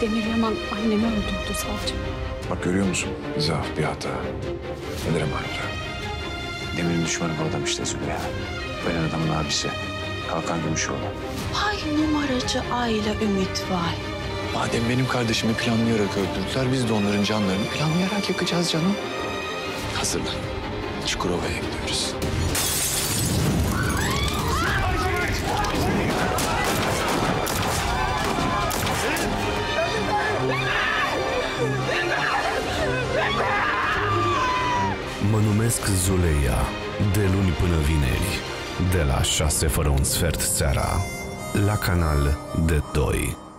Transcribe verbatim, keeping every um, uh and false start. Demir Yaman annemi öldürdü savcı. Bak görüyor musun? Bir zaaf, bir hata. Neler emanet. Demir'in düşmanı bu adam işte Zübey. Böyle adamın abisi. Kalkan Gümüş oldu. Vay numaracı aile Ümit vay. Madem benim kardeşimi planlayarak öldürdüler, biz de onların canlarını planlayarak yakacağız canım. Hazırlan. Çukurova'ya gidiyoruz. Ma numesc Zuleyha. De luni până vineri. De la șase fără un sfert seara. La Canal D doi.